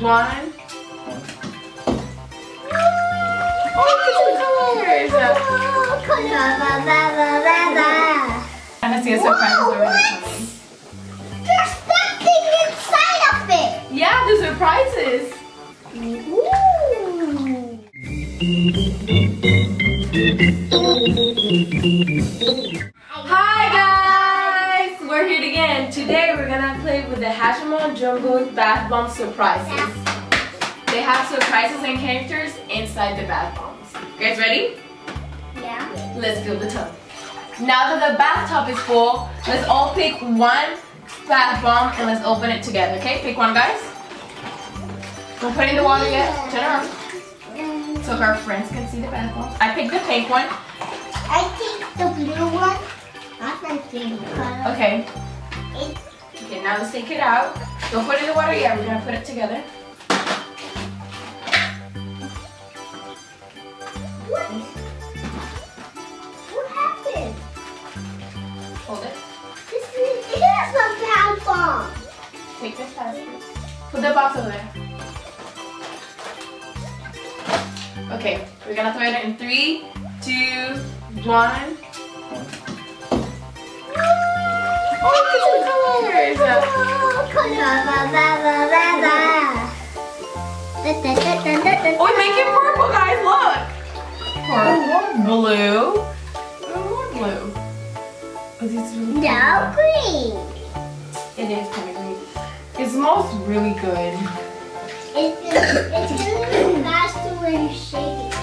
One. Oh, look at the colors! Trying to see a surprise is already coming. There's something inside of it! Yeah, there's surprises! Ooh. Hi guys! We're here again. Today we're gonna play with the Hatchimals Jungle Bath Bomb Surprises. They have surprises and characters inside the bath bombs. You guys ready? Yeah. Let's fill the tub. Now that the bathtub is full, let's all pick one bath bomb and let's open it together, okay? Pick one, guys. Don't put it in the water yet. Turn around. So her friends can see the bath bomb. I picked the pink one. I picked the blue one. Not my favorite color. Okay. Okay, now let's take it out. Don't put it in the water yet. We're gonna put it together. What happened? Hold it. This is a bath bomb. Take this plastic. Put the box over there. Okay, we're gonna throw it in 3, 2, 1. Oh, look at the colors! Oh, we make it purple, guys. Look, purple, blue, more blue. Oh, this is really now green. It is kind of green. It smells really good. It's really faster when you shake it.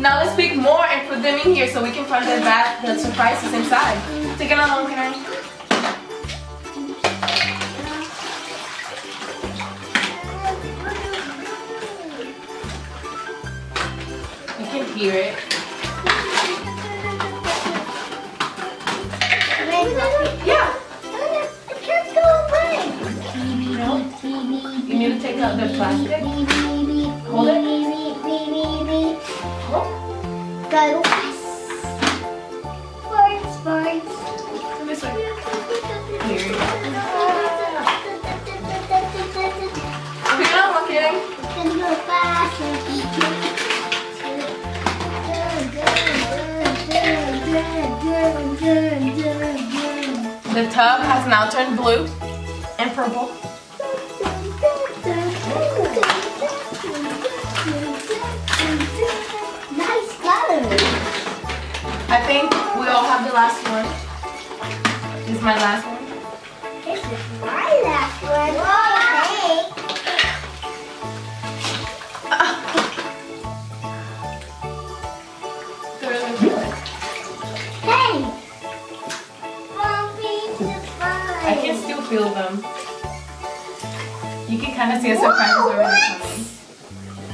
Now let's pick more and put them in here so we can find the surprises inside. Take it along, Kaden. You can hear it. Yeah. It can't go away. No. You need to take out the plastic. Hold it. Go west. Come this way. Here. Pick it up, okay? The tub has now turned blue and purple. I think we all have the last one. This is my last one. This is my last one. I can still feel them. You can kind of see a surprise already coming.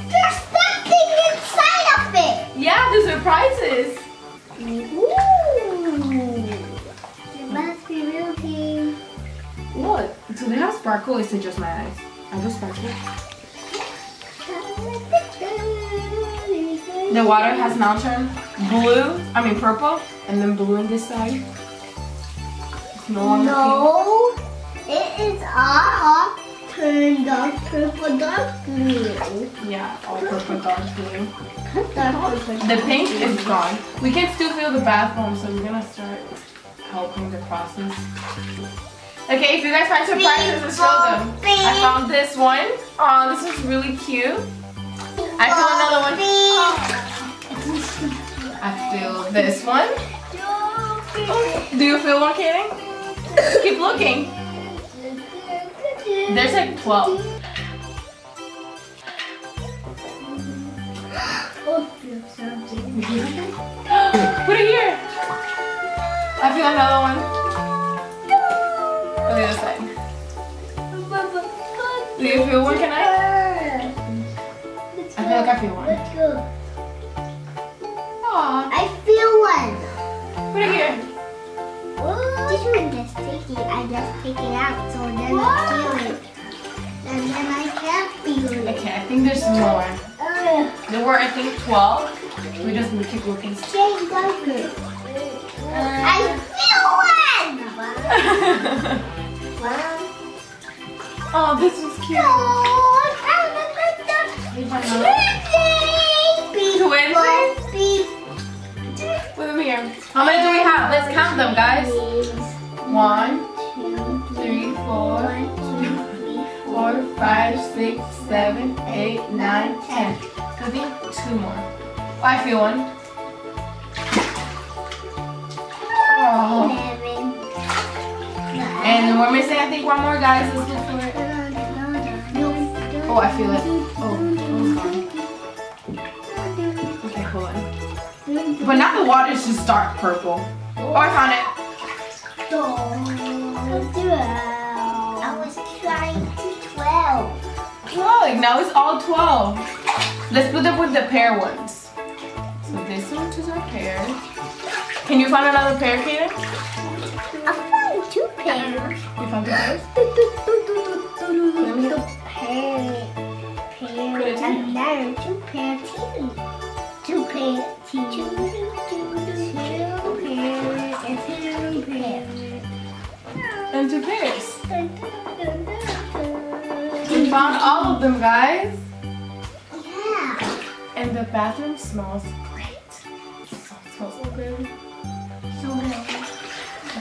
There's something inside of it. Yeah, the surprises. Ooh, it must be real cute. Look, do they have sparkle? Is it just my eyes? I just sparkle. The water has now turned blue. I mean purple, and then blue on this side. It's no longer pink. It is all turned dark purple, dark blue. Yeah, all purple, dark blue. The pink is gone. We can still feel the bath bomb, so we're gonna start helping the process. Okay, if you guys find surprises, let's show them. I found this one. Oh, this is really cute. I found another one. Oh. I feel this one. Oh. Do you feel one, Kaden? Keep looking. There's like 12. Something. Put it here. I feel another one. On the other side. Do you feel one? Can I? I feel like I feel one. Aww. I feel one. Put it here. This one gets sticky. I just take it out so then I feel it. And then I can't feel it. Okay, I think there's more. There were, I think, 12. We just keep looking. I feel one! Wow. Oh, this was cute. Oh, Twins? Look at me here. How many do we have? Let's count them, guys. 1, 2, 3, 4, 5, 6, 7, 8, 9, 10. Could be 2 more. Oh, I feel one. And we're missing, I think, one more, guys. Let's look for it. Oh, I feel it. Oh, okay, hold on. But now the water's just dark purple. Oh, I found it. I was trying to 12. Look, now it's all 12. Let's put them with the pear ones. So this one is our pear. Can you find another pear, Kaden? I found 2 pears. You found 2 pears? Let me go. Another 2 pair tea. 2 pair tea. 2 pairs. We found all of them, guys. Yeah. And the bathroom smells great. It smells so good. So good.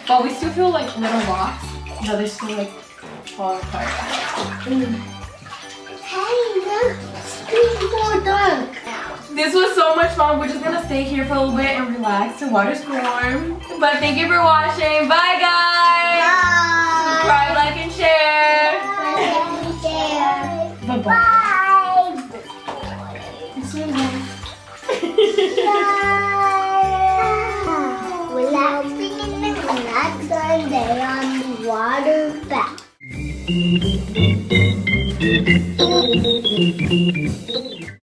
But we still feel like little rocks. No, they're still like falling apart. Hey, look. This was so much fun. We're just gonna stay here for a little bit and relax. The water's warm. But thank you for watching. Bye, guys. Bye. Subscribe, like, and share. Bye. Bye. Bye. Relaxing in the relax on the water bath.